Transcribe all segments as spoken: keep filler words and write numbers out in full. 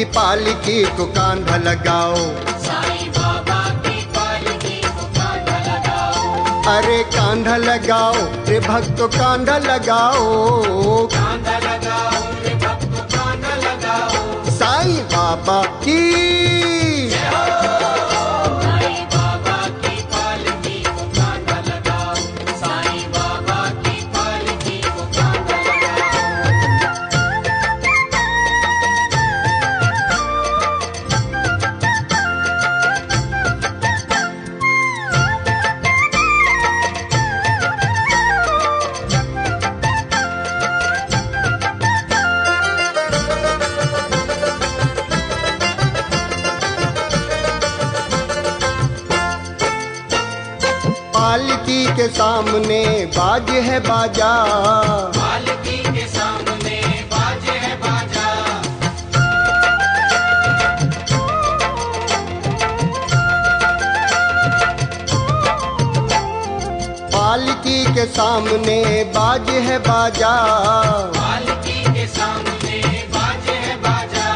की पालकी को कांधा लगाओ, साईं बाबा की पालकी को कांधा लगाओ, अरे कांधा लगाओ रे भक्तों कांधा लगाओ, कांधा लगाओ रे भक्तों कांधा लगाओ, साईं बाबा की जय हो, साईं बाबा की पालकी को कांधा लगाओ, साईं बाबा की पालकी को कांधा लगाओ। पालकी के सामने बाज है बाजा, पालकी के सामने बाज है बाजा, पालकी के सामने बाज है बाजा, पालकी के सामने बाज है बाजा,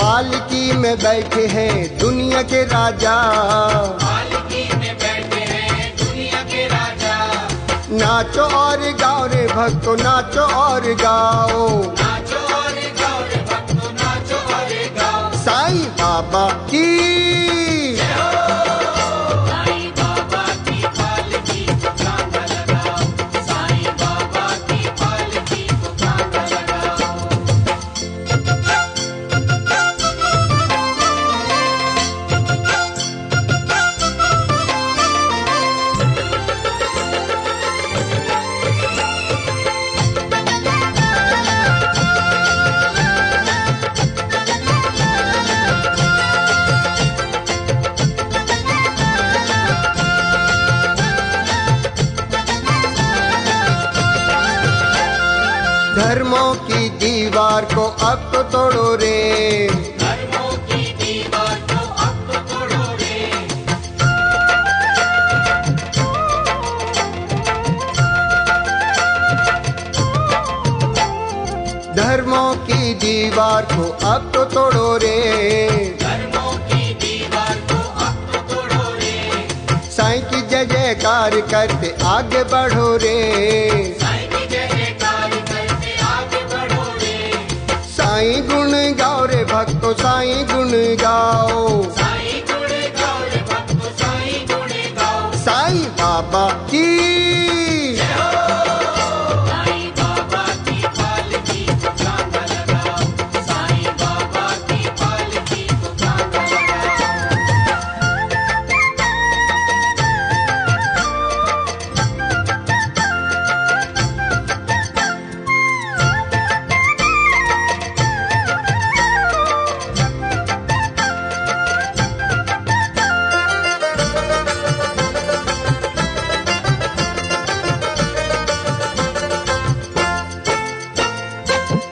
पालकी में बैठे हैं दुनिया के राजा, नाचो और गाओ रे भक्तों नाचो और गाओ, नाचो और गाओ रे भक्तों नाचो और गाओ, साईं बाबा की जय हो, साईं बाबा की पालकी को कांधा लगाओ, साईं बाबा की पालकी को कांधा लगाओ। धर्मों की दीवार को अब तो तोड़ो रे, धर्मों की दीवार को अब तो तोड़ो रे, धर्मों की दीवार को अब तो तोड़ो रे, धर्मों की दीवार को अब तो तोड़ो रे, साईं की जय जयकार करते आगे बढ़ो रे, साईं गुण गाओ रे भक्तों साईं गुण गाओ, साईं गुण गाओ रे भक्तों साईं गुण गाओ, साईं बाबा की जय हो, साईं बाबा की पालकी को कांधा लगाओ, साईं बाबा की पालकी को कांधा लगाओ।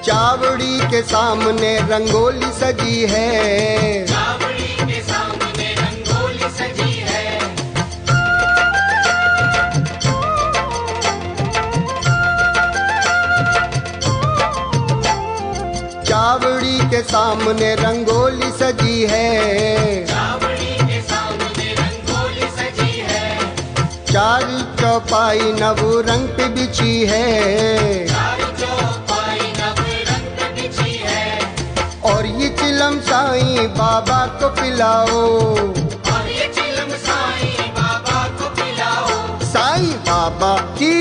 चावड़ी के सामने रंगोली सजी है, चावड़ी के सामने रंगोली सजी है, चावड़ी के सामने रंगोली सजी है, चावड़ी के सामने रंगोली सजी है, चारी चौपाई नव रंग पे बिछी है, और ये चिलम साईं बाबा को पिलाओ, और ये चिलम साईं बाबा को पिलाओ, साईं बाबा की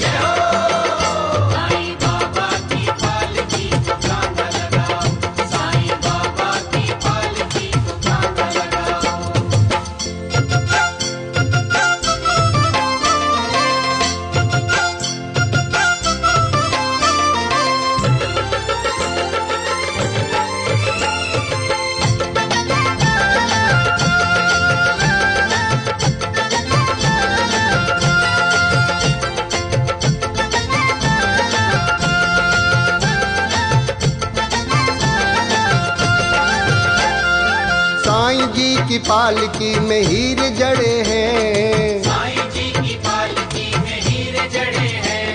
जय हो, साईं बाबा की पालकी को कांधा लगाओ, साईं बाबा की पालकी को कांधा लगाओ। साईं जी की पालकी में हीरे जड़े हैं, साईं जी की पालकी में हीरे जड़े हैं,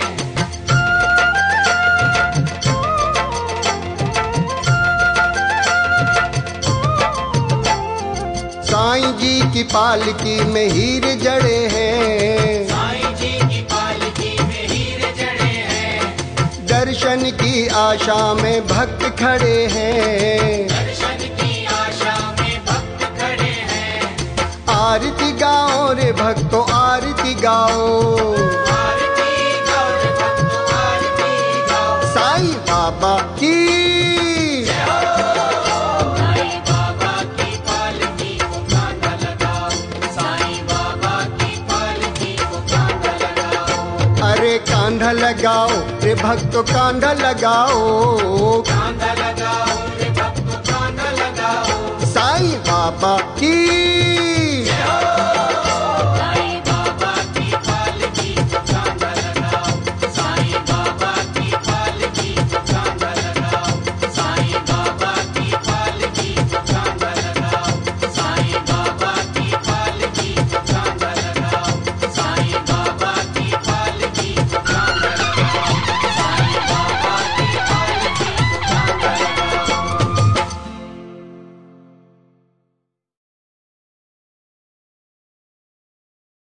पालकी में हीरे जड़े हैं, साईं जी की पालकी में हीरे जड़े हैं। दर्शन की आशा में भक्त खड़े हैं, दर्शन की आशा में भक्त खड़े हैं। आरती गाओ रे भक्तों आरती गाओ, साईं बाबा की। कांधा लगाओ रे भक्तों कांधा लगाओ, कांधा लगाओ रे भक्तों कांधा लगाओ, साईं बाबा की।